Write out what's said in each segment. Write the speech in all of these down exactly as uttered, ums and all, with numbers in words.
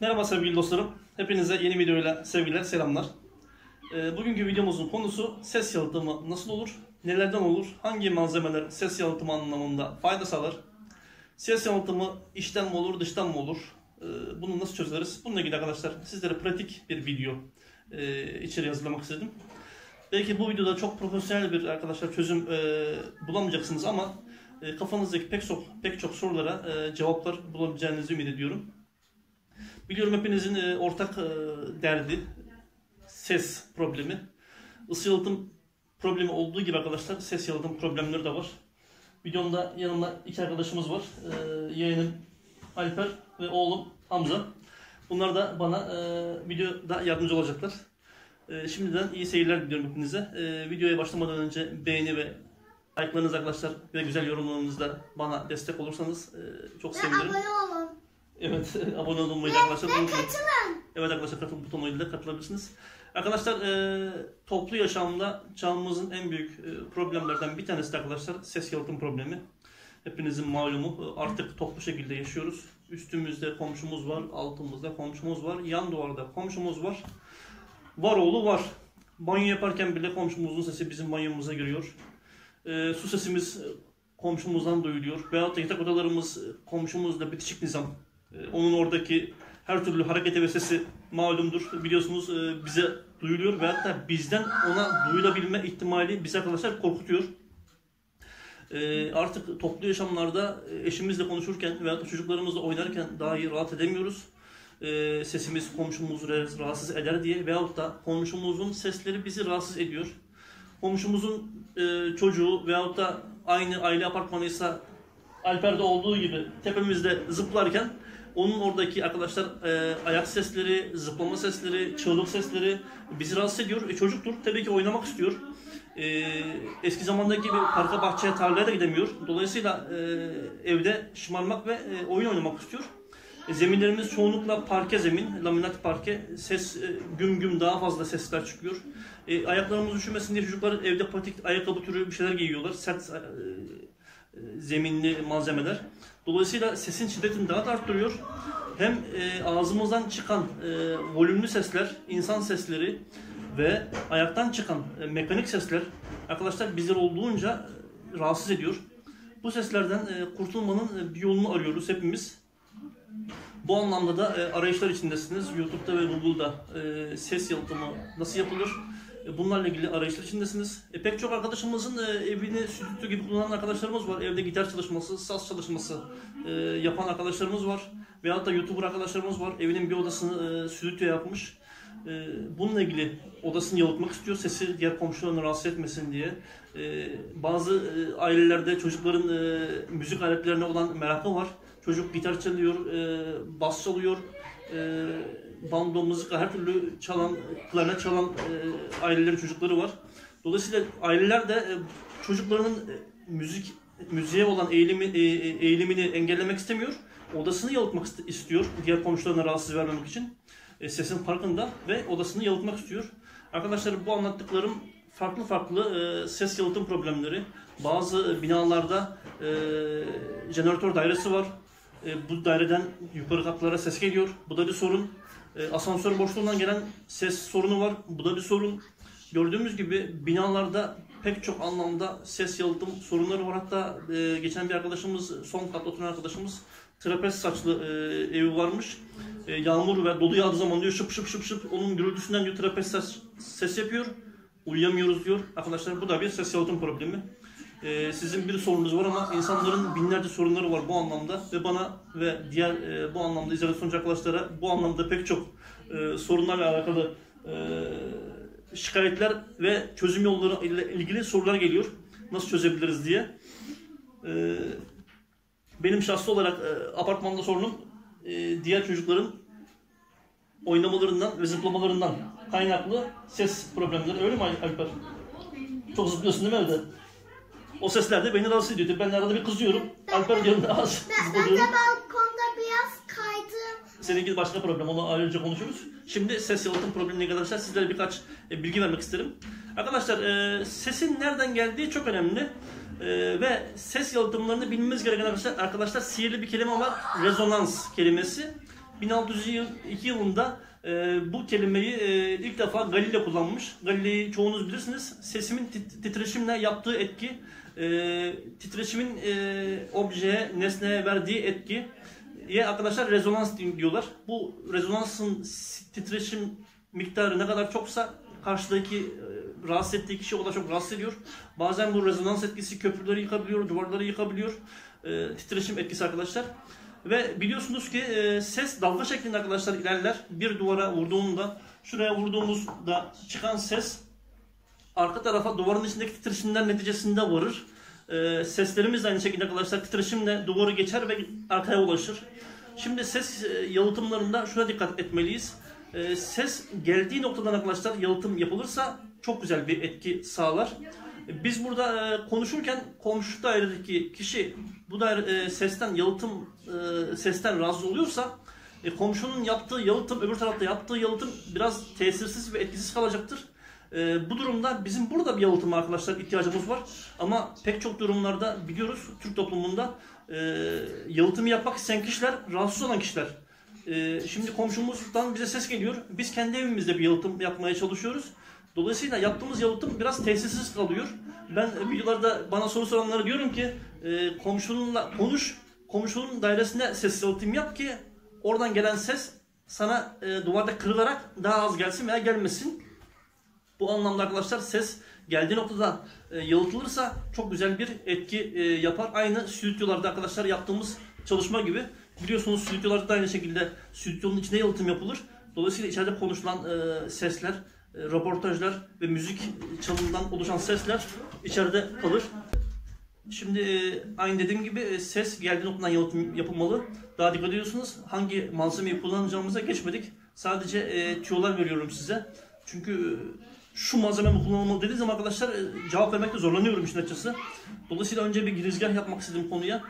Merhaba sevgili dostlarım. Hepinize yeni videoyla sevgiler, selamlar. E, bugünkü videomuzun konusu ses yalıtımı nasıl olur? Nelerden olur? Hangi malzemeler ses yalıtımı anlamında fayda sağlar? Ses yalıtımı içten mi olur, dıştan mı olur? E, bunu nasıl çözeriz? Bununla ilgili arkadaşlar sizlere pratik bir video e, içeriği hazırlamak istedim. Belki bu videoda çok profesyonel bir arkadaşlar çözüm e, bulamayacaksınız ama e, kafanızdaki pek çok, pek çok sorulara e, cevaplar bulabileceğinizi ümit ediyorum. Biliyorum hepinizin ortak derdi ses problemi. Isı yalıtım problemi olduğu gibi arkadaşlar ses yalıtım problemleri de var. Videomda yanımda iki arkadaşımız var. Yeğenim Alper ve oğlum Hamza. Bunlar da bana videoda yardımcı olacaklar. Şimdiden iyi seyirler diliyorum hepinize. Videoya başlamadan önce beğeni ve like'larınız arkadaşlar ve güzel yorumlarınızla bana destek olursanız çok sevinirim. Evet, abone olmayı da arkadaşlar unutmayın. Evet arkadaşlar, katıl butonuyla da katılabilirsiniz. Arkadaşlar e, toplu yaşamda çağımızın en büyük e, problemlerden bir tanesi de arkadaşlar ses yalıtım problemi. Hepinizin malumu, artık toplu şekilde yaşıyoruz. Üstümüzde komşumuz var, altımızda komşumuz var, yan duvarda komşumuz var. Var oğlu var. Banyo yaparken bile komşumuzun sesi bizim banyomuza giriyor. E, su sesimiz komşumuzdan duyuluyor. Veyahut da yatak odalarımız komşumuzla bitişik nizam. Onun oradaki her türlü hareketi ve sesi malumdur. Biliyorsunuz bize duyuluyor ve hatta bizden ona duyulabilme ihtimali bizi arkadaşlar korkutuyor. Artık toplu yaşamlarda eşimizle konuşurken veya çocuklarımızla oynarken daha iyi rahat edemiyoruz. Sesimiz komşumuzu rahatsız eder diye veyahut da komşumuzun sesleri bizi rahatsız ediyor. Komşumuzun çocuğu veyahut da aynı aile apartmanıysa Alper'de olduğu gibi tepemizde zıplarken onun oradaki arkadaşlar e, ayak sesleri, zıplama sesleri, çığlık sesleri bizi rahatsız ediyor. E, çocuktur, tabii ki oynamak istiyor. E, eski zamandaki gibi parka, bahçeye, tarlaya da gidemiyor. Dolayısıyla e, evde şımarmak ve e, oyun oynamak istiyor. E, zeminlerimiz çoğunlukla parke zemin, laminat parke. Ses e, güm güm daha fazla sesler çıkıyor. E, ayaklarımız üşümesin diye çocuklar evde patik, ayakkabı türü bir şeyler giyiyorlar. Sert e, zeminli malzemeler. Dolayısıyla sesin şiddetini daha da arttırıyor. Hem e, ağzımızdan çıkan e, volümlü sesler, insan sesleri ve ayaktan çıkan e, mekanik sesler arkadaşlar bizler olduğunca e, rahatsız ediyor. Bu seslerden e, kurtulmanın e, bir yolunu arıyoruz hepimiz. Bu anlamda da e, arayışlar içindesiniz. YouTube'da ve Google'da e, ses yalıtımı nasıl yapılır? Bunlarla ilgili arayışlar içindesiniz. E, pek çok arkadaşımızın e, evini stüdyo gibi kullanan arkadaşlarımız var. Evde gitar çalışması, saz çalışması e, yapan arkadaşlarımız var. Veyahut da YouTuber arkadaşlarımız var. Evinin bir odasını e, stüdyo yapmış. E, bununla ilgili odasını yalıtmak istiyor. Sesi diğer komşularını rahatsız etmesin diye. E, bazı e, ailelerde çocukların e, müzik aletlerine olan merakı var. Çocuk gitar çalıyor, e, bas çalıyor. E, bando, müzika, her türlü çalan, klarnet çalan e, ailelerin çocukları var. Dolayısıyla aileler de e, çocuklarının e, müzik müziğe olan eğilimi, e, eğilimini engellemek istemiyor. Odasını yalıtmak istiyor. Diğer komşularına rahatsız vermemek için. E, sesin farkında ve odasını yalıtmak istiyor. Arkadaşlar bu anlattıklarım farklı farklı e, ses yalıtım problemleri. Bazı binalarda e, jeneratör dairesi var. E, bu daireden yukarı katlara ses geliyor. Bu da bir sorun. E, asansör boşluğundan gelen ses sorunu var. Bu da bir sorun. Gördüğümüz gibi binalarda pek çok anlamda ses yalıtım sorunları var. Hatta e, geçen bir arkadaşımız, son katta oturan arkadaşımız trapez saçlı e, evi varmış. E, yağmur ve dolu yağdığı zaman diyor şıp şıp şıp şıp onun gürültüsünden diyor trapez ses, ses yapıyor. Uyuyamıyoruz diyor. Arkadaşlar bu da bir ses yalıtım problemi. Ee, sizin bir sorunuz var ama insanların binlerce sorunları var bu anlamda ve bana ve diğer e, bu anlamda izleyen sonucu arkadaşlara bu anlamda pek çok e, sorunlarla alakalı e, şikayetler ve çözüm yolları ile ilgili sorular geliyor. Nasıl çözebiliriz diye. E, benim şahsi olarak e, apartmanda sorunum e, diğer çocukların oynamalarından ve zıplamalarından kaynaklı ses problemleri. Öyle mi Alper? Çok zıplıyorsun değil mi evde? O sesler de beni rahatsız ediyor. Ben arada bir kızıyorum. Alper diyorum da az. Ben de balkonda biraz kaydım. Seninki başka problem. Onu ayrıca konuşuruz. Şimdi ses yalıtım problemine arkadaşlar sizlere birkaç bilgi vermek isterim. Arkadaşlar e, sesin nereden geldiği çok önemli. E, ve ses yalıtımlarını bilmemiz gereken arkadaşlar, arkadaşlar sihirli bir kelime var. Rezonans kelimesi. bin altı yüz iki yılında e, bu kelimeyi e, ilk defa Galileo kullanmış. Galileo'yu çoğunuz bilirsiniz. Sesimin tit titreşimle yaptığı etki, e, titreşimin e, objeye, nesneye verdiği etkiye arkadaşlar rezonans diyorlar. Bu rezonansın titreşim miktarı ne kadar çoksa karşıdaki e, rahatsız ettiği kişi o da çok rahatsız ediyor. Bazen bu rezonans etkisi köprüleri yıkabiliyor, duvarları yıkabiliyor. E, titreşim etkisi arkadaşlar. Ve biliyorsunuz ki e, ses dalga şeklinde arkadaşlar ilerler. Bir duvara vurduğunda, şuraya vurduğumuzda çıkan ses arka tarafa duvarın içindeki titreşimler neticesinde varır. E, seslerimiz de aynı şekilde arkadaşlar titreşimle duvarı geçer ve arkaya ulaşır. Şimdi ses e, yalıtımlarında şuna dikkat etmeliyiz. E, ses geldiği noktadan arkadaşlar yalıtım yapılırsa çok güzel bir etki sağlar. Biz burada konuşurken komşu dairedeki kişi bu daire sesten yalıtım sesten rahatsız oluyorsa komşunun yaptığı yalıtım öbür tarafta yaptığı yalıtım biraz tesirsiz ve etkisiz kalacaktır. Bu durumda bizim burada bir yalıtıma arkadaşlar ihtiyacımız var. Ama pek çok durumlarda biliyoruz Türk toplumunda yalıtımı yapmak isteyen kişiler rahatsız olan kişiler. Şimdi komşumuzdan bize ses geliyor. Biz kendi evimizde bir yalıtım yapmaya çalışıyoruz. Dolayısıyla yaptığımız yalıtım biraz tesirsiz kalıyor. Ben videolarda bana soru soranlara diyorum ki e, komşununla konuş, komşunun dairesinde ses yalıtım yap ki oradan gelen ses sana e, duvarda kırılarak daha az gelsin veya gelmesin. Bu anlamda arkadaşlar ses geldiği noktada e, yalıtılırsa çok güzel bir etki e, yapar. Aynı stüdyolarda arkadaşlar yaptığımız çalışma gibi. Biliyorsunuz stüdyolarda aynı şekilde stüdyonun içinde yalıtım yapılır. Dolayısıyla içeride konuşulan e, sesler, röportajlar ve müzik çalımından oluşan sesler içeride kalır. Şimdi aynı dediğim gibi ses geldiği noktadan yalıtım yapılmalı. Daha dikkat ediyorsunuz. Hangi malzemeyi kullanacağımıza geçmedik. Sadece e, tüyolar veriyorum size. Çünkü şu malzeme mi kullanılmalı dediği zaman arkadaşlar cevap vermekte zorlanıyorum işin açısı. Dolayısıyla önce bir girizgah yapmak istedim konuya.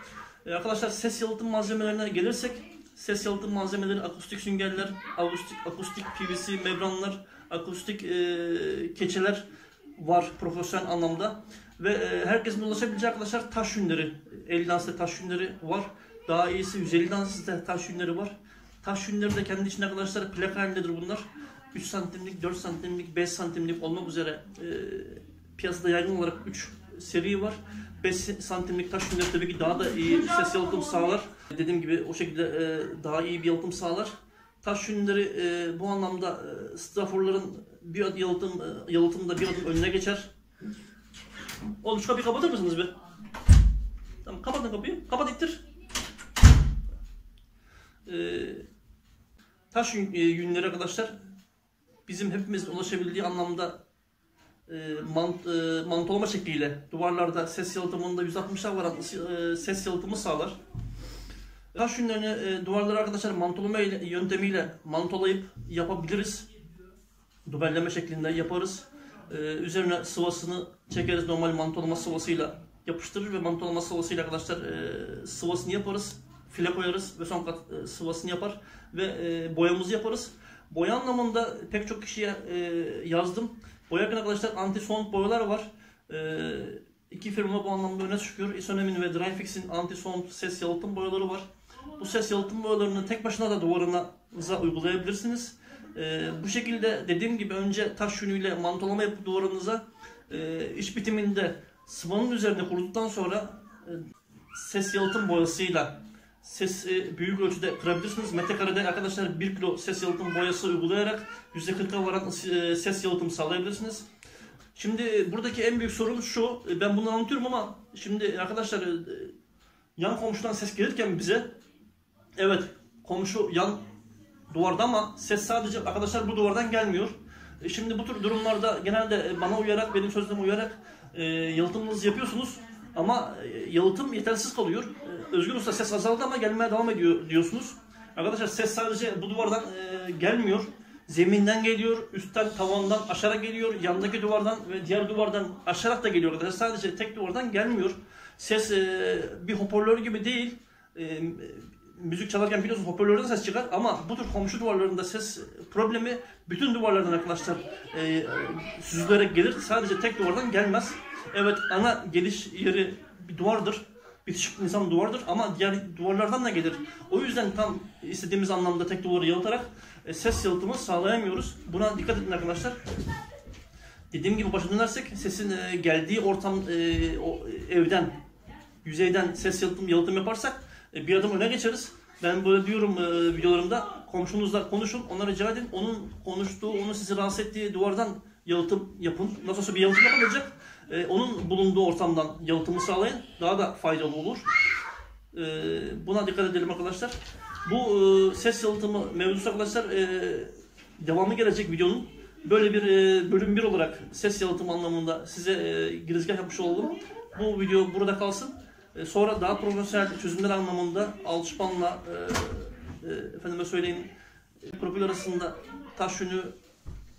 E, arkadaşlar ses yalıtım malzemelerine gelirsek ses yalıtım malzemeleri akustik süngerler, akustik, akustik P V C membranlar, akustik e, keçeler var profesyonel anlamda ve e, herkesin ulaşabileceği arkadaşlar taş yünleri, elli danslı taş yünleri var. Daha iyisi yüz elli danslı taş yünleri var. Taş yünleri de kendi içinde arkadaşlar plak halindedir bunlar. üç santimlik, dört santimlik, beş santimlik olmak üzere e, piyasada yaygın olarak üç seri var. beş santimlik taş yünleri tabii ki daha da iyi ses yalıtım sağlar. Dediğim gibi o şekilde e, daha iyi bir yalıtım sağlar. Taş yünleri e, bu anlamda e, straforların bir adım yalıtım, e, yalıtımda bir adım önüne geçer. Oğlum şu kapıyı kapatır mısınız bir? Tamam kapatın kapıyı. Kapat ittir. E, taş yün, e, yünleri arkadaşlar bizim hepimizin ulaşabildiği anlamda e, mant, e, mantolama şekliyle duvarlarda ses yalıtımında yüz altmışlar var e, ses yalıtımı sağlar. Taş yünlerini e, duvarları arkadaşlar mantolama yöntemiyle mantolayıp yapabiliriz. Dübelleme şeklinde yaparız. E, üzerine sıvasını çekeriz normal mantolama sıvasıyla yapıştırır ve mantolama sıvasıyla arkadaşlar e, sıvasını yaparız. File koyarız ve son kat e, sıvasını yapar ve e, boyamızı yaparız. Boya anlamında pek çok kişiye e, yazdım. Boyarken arkadaşlar anti-sound boyalar var. E, İki firma bu anlamda öne çıkıyor. Isonem'in ve Dryfix'in anti-sound ses yalıtım boyaları var. Bu ses yalıtım boyalarını tek başına da duvarınıza uygulayabilirsiniz. Ee, bu şekilde dediğim gibi önce taş yünüyle mantolama yapıp duvarınıza e, iş bitiminde sıvanın üzerine kuruduktan sonra e, ses yalıtım boyasıyla sesi büyük ölçüde kırabilirsiniz. Metrekarede arkadaşlar bir kilo ses yalıtım boyası uygulayarak yüzde kırk'a varan e, ses yalıtım sağlayabilirsiniz. Şimdi buradaki en büyük sorun şu, ben bunu anlatıyorum ama şimdi arkadaşlar yan komşudan ses gelirken bize, evet komşu yan duvarda ama ses sadece arkadaşlar bu duvardan gelmiyor. Şimdi bu tür durumlarda genelde bana uyarak, benim sözlerime uyarak yalıtımınızı yapıyorsunuz ama yalıtım yetersiz kalıyor. Özgür Usta ses azaldı ama gelmeye devam ediyor diyorsunuz. Arkadaşlar ses sadece bu duvardan gelmiyor. Zeminden geliyor, üstten, tavandan aşarak geliyor, yandaki duvardan ve diğer duvardan aşarak da geliyor arkadaşlar. Sadece tek duvardan gelmiyor. Ses e, bir hoparlör gibi değil. E, müzik çalarken biliyorsunuz hoparlörden ses çıkar ama bu tür komşu duvarlarında ses problemi bütün duvarlardan arkadaşlar e, süzülerek gelir. Sadece tek duvardan gelmez. Evet ana geliş yeri bir duvardır. bitişik insan duvardır ama diğer duvarlardan da gelir. O yüzden tam istediğimiz anlamda tek duvarı yalıtarak e, ses yalıtımı sağlayamıyoruz. Buna dikkat edin arkadaşlar. Dediğim gibi başa dönersek sesin e, geldiği ortam, e, o, evden, yüzeyden ses yalıtım, yalıtım yaparsak e, bir adım öne geçeriz. Ben böyle diyorum e, videolarımda, komşunuzla konuşun, ona rica edin. Onun konuştuğu, onun sizi rahatsız ettiği duvardan yalıtım yapın. Nasıl olsa bir yalıtım yapılacak. Ee, onun bulunduğu ortamdan yalıtımı sağlayın. Daha da faydalı olur. Ee, buna dikkat edelim arkadaşlar. Bu e, ses yalıtımı mevzusu arkadaşlar e, devamı gelecek videonun. Böyle bir e, bölüm bir olarak ses yalıtımı anlamında size e, girizgah yapmış olalım. Bu video burada kalsın. E, sonra daha profesyonel çözümler anlamında alçıpanla e, e, efendime söyleyeyim profil arasında taş yünü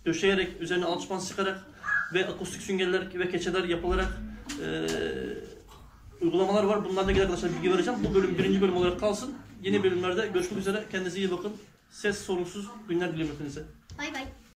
döşeyerek, üzerine alçıpan sıkarak ve akustik süngerler ve keçeler yapılarak e, uygulamalar var. Bunlarla ilgili arkadaşlar bilgi vereceğim. Bu bölüm birinci bölüm olarak kalsın. Yeni bölümlerde görüşmek üzere. Kendinize iyi bakın. Ses sorunsuz günler diliyorum hepinize. Bay bay.